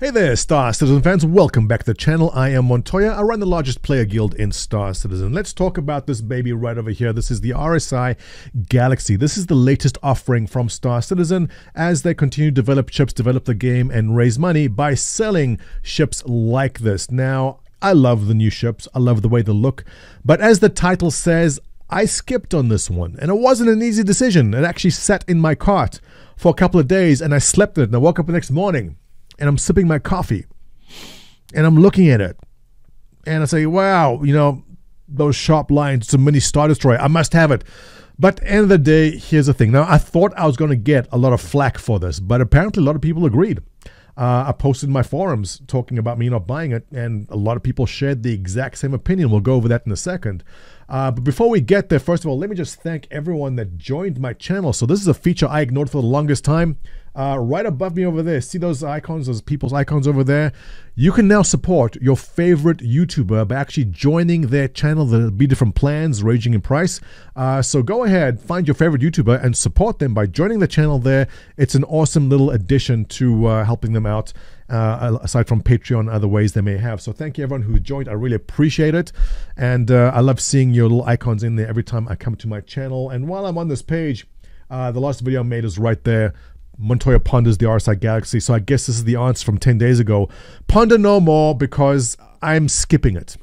Hey there, Star Citizen fans. Welcome back to the channel. I am Montoya. I run the largest player guild in Star Citizen. Let's talk about this baby right over here. This is the RSI Galaxy. This is the latest offering from Star Citizen as they continue to develop ships, develop the game, and raise money by selling ships like this. Now, I love the new ships. I love the way they look. But as the title says, I skipped on this one, and it wasn't an easy decision. It actually sat in my cart for a couple of days, and I slept in it, and I woke up the next morning. And I'm sipping my coffee and I'm looking at it and I say, wow, you know, those sharp lines, it's a mini Star Destroyer. I must have it. But at the end of the day, here's the thing. Now, I thought I was going to get a lot of flack for this, but apparently a lot of people agreed. I posted in my forums talking about me not buying it, and a lot of people shared the exact same opinion. We'll go over that in a second. But before we get there, first of all, let me just thank everyone that joined my channel. So this is a feature I ignored for the longest time. Right above me over there, see those icons, those people's icons over there? You can now support your favorite YouTuber by actually joining their channel. There'll be different plans, ranging in price. So go ahead, find your favorite YouTuber and support them by joining the channel there. It's an awesome little addition to helping them out, aside from Patreon and other ways they may have. So thank you everyone who joined. I really appreciate it. And I love seeing your little icons in there every time I come to my channel. And while I'm on this page, the last video I made is right there. Montoya ponders the RSI Galaxy. So I guess this is the answer from 10 days ago. Ponder no more because I'm skipping it.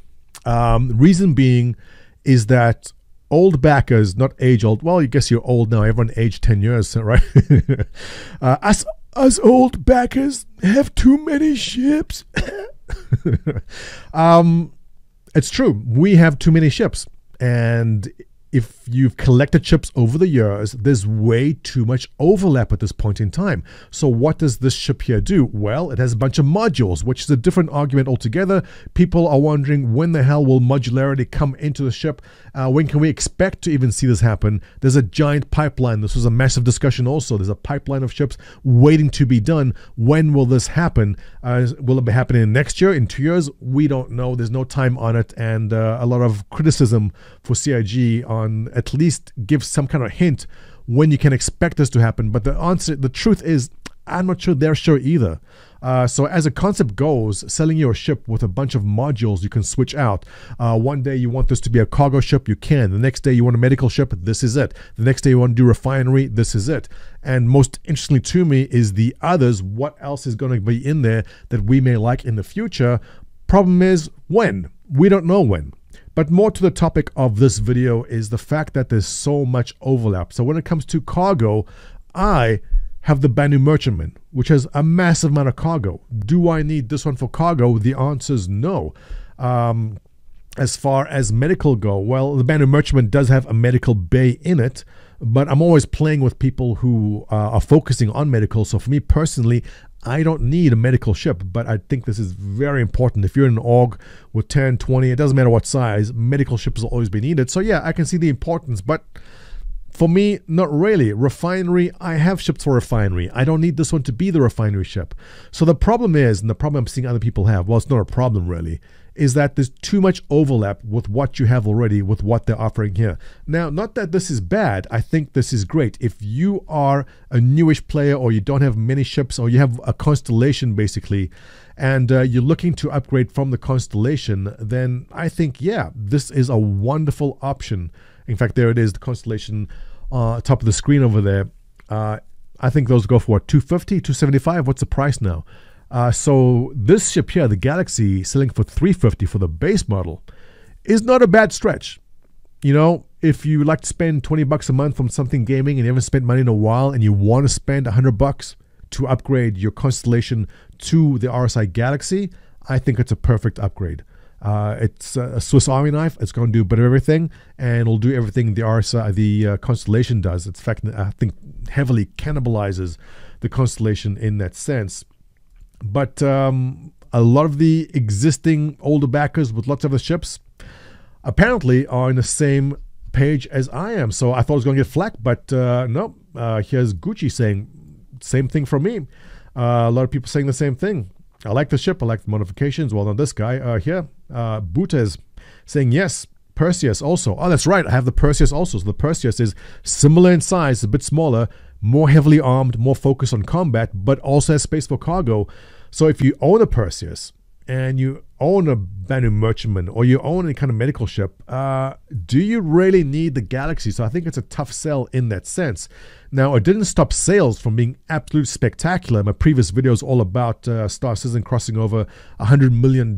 Reason being is that old backers, not age old. Well, I guess you're old now. Everyone aged 10 years, right? us old backers have too many ships. It's true. We have too many ships. And if you've collected ships over the years, there's way too much overlap at this point in time. So what does this ship here do? Well, it has a bunch of modules, which is a different argument altogether. People are wondering when the hell will modularity come into the ship? When can we expect to even see this happen? There's a giant pipeline. This was a massive discussion also. There's a pipeline of ships waiting to be done. When will this happen? Will it be happening next year, in 2 years? We don't know. There's no time on it. And a lot of criticism for CIG on at least give some kind of hint when you can expect this to happen. But the truth is, I'm not sure they're sure either. So as a concept goes, selling your ship with a bunch of modules you can switch out. One day you want this to be a cargo ship, you can. The next day you want a medical ship, this is it. The next day you want to do refinery, this is it. And most interestingly to me is the others. What else is going to be in there that we may like in the future? Problem is, when? We don't know when. But more to the topic of this video is the fact that there's so much overlap. So when it comes to cargo, I have the Banu Merchantman, which has a massive amount of cargo. Do I need this one for cargo? The answer is no. As far as medical go, well, the Banu Merchantman does have a medical bay in it, but I'm always playing with people who are focusing on medical. So for me personally, I don't need a medical ship, but I think this is very important. If you're in an org with 10, 20, it doesn't matter what size, medical ships will always be needed. So yeah, I can see the importance, but for me, not really. Refinery, I have ships for refinery. I don't need this one to be the refinery ship. So the problem is, and the problem I'm seeing other people have, well, it's not a problem really, is that there's too much overlap with what you have already, with what they're offering here. Now, not that this is bad. I think this is great. If you are a newish player or you don't have many ships or you have a Constellation basically, and you're looking to upgrade from the Constellation, then I think, yeah, this is a wonderful option. In fact, there it is, the Constellation top of the screen over there. I think those go for what, 250, 275? What's the price now? So this ship here, the Galaxy, selling for 350 for the base model is not a bad stretch. You know, if you like to spend 20 bucks a month from something gaming and you haven't spent money in a while and you want to spend 100 bucks to upgrade your Constellation to the RSI Galaxy, I think it's a perfect upgrade. It's a Swiss Army knife. It's going to do a bit of everything, and it'll do everything the Constellation does. In fact, I think heavily cannibalizes the Constellation in that sense. But a lot of the existing older backers with lots of other ships apparently are in the same page as I am. So I thought I was going to get flack, but no. Here's Gucci saying, same thing from me. A lot of people saying the same thing. I like the ship. I like the modifications. Well, not this guy here. Butaz saying, yes, Perseus also. Oh, that's right. I have the Perseus also. So the Perseus is similar in size, a bit smaller, more heavily armed, more focused on combat, but also has space for cargo. So if you own a Perseus and you own a Banu Merchantman or you own any kind of medical ship, do you really need the Galaxy? So I think it's a tough sell in that sense. Now, it didn't stop sales from being absolutely spectacular. My previous video is all about Star Citizen crossing over $100 million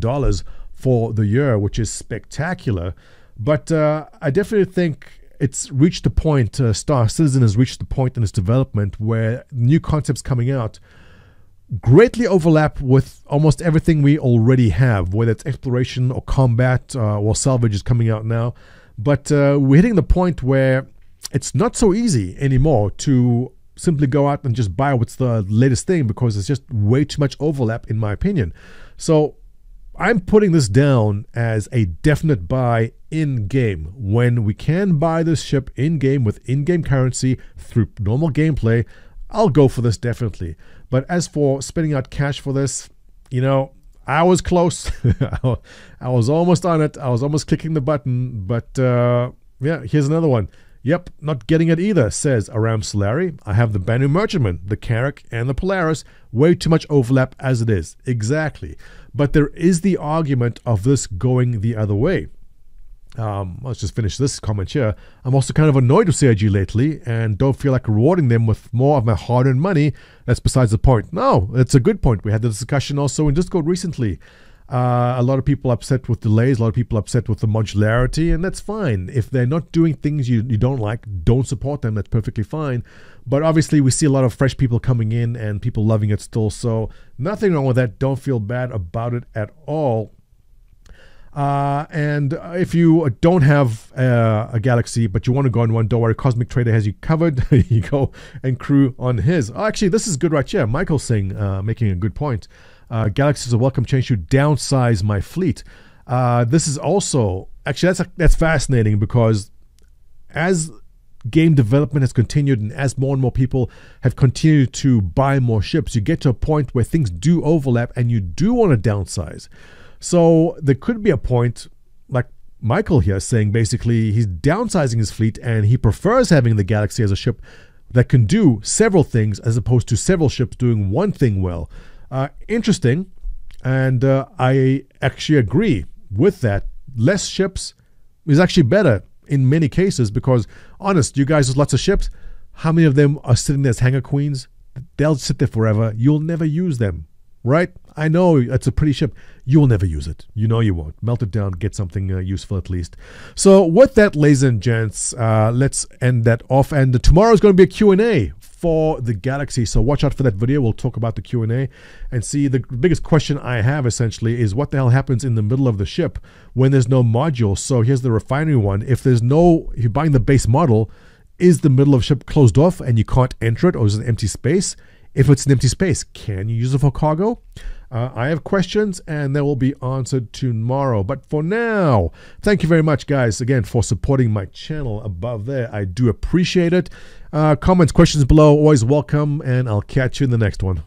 for the year, which is spectacular. But I definitely think it's reached the point, Star Citizen has reached the point in its development where new concepts coming out greatly overlap with almost everything we already have, whether it's exploration or combat or salvage is coming out now. But we're hitting the point where it's not so easy anymore to simply go out and just buy what's the latest thing, because there's just way too much overlap in my opinion. So I'm putting this down as a definite buy in-game. When we can buy this ship in-game with in-game currency through normal gameplay, I'll go for this definitely. But as for spending out cash for this, you know, I was close. I was almost on it. I was almost clicking the button. But yeah, here's another one. Yep, not getting it either, says Aram Solari. I have the Banu Merchantman, the Carrick, and the Polaris. Way too much overlap as it is. Exactly. But there is the argument of this going the other way. Let's just finish this comment here. I'm also kind of annoyed with CIG lately and don't feel like rewarding them with more of my hard-earned money. That's besides the point. No, that's a good point. We had the discussion also in Discord recently. A lot of people upset with delays, a lot of people upset with the modularity, and that's fine. If they're not doing things you don't like, don't support them. That's perfectly fine. But obviously we see a lot of fresh people coming in and people loving it still, so nothing wrong with that. Don't feel bad about it at all. And if you don't have a Galaxy, but you want to go on one, don't worry, Cosmic Trader has you covered. You go and crew on his. Oh, actually, this is good right here. Michael saying, making a good point. Galaxy is a welcome change to downsize my fleet. This is also, actually, that's fascinating, because as game development has continued and as more and more people have continued to buy more ships, you get to a point where things do overlap and you do want to downsize. So there could be a point, like Michael here saying, basically he's downsizing his fleet and he prefers having the Galaxy as a ship that can do several things as opposed to several ships doing one thing well. Interesting, and I actually agree with that. Less ships is actually better in many cases, because, honest, you guys with lots of ships, how many of them are sitting there as hangar queens? They'll sit there forever. You'll never use them, right? I know it's a pretty ship. You'll never use it. You know you won't. Melt it down, get something useful at least. So with that, ladies and gents, let's end that off. And tomorrow is going to be a Q&A for the Galaxy. So watch out for that video. We'll talk about the Q&A and see. The biggest question I have essentially is what the hell happens in the middle of the ship when there's no module. So here's the refinery one. If you're buying the base model, is the middle of the ship closed off and you can't enter it, or is it an empty space? If it's an empty space, can you use it for cargo? I have questions, and they will be answered tomorrow. But for now, thank you very much, guys, again, for supporting my channel above there. I do appreciate it. Comments, questions below, always welcome, and I'll catch you in the next one.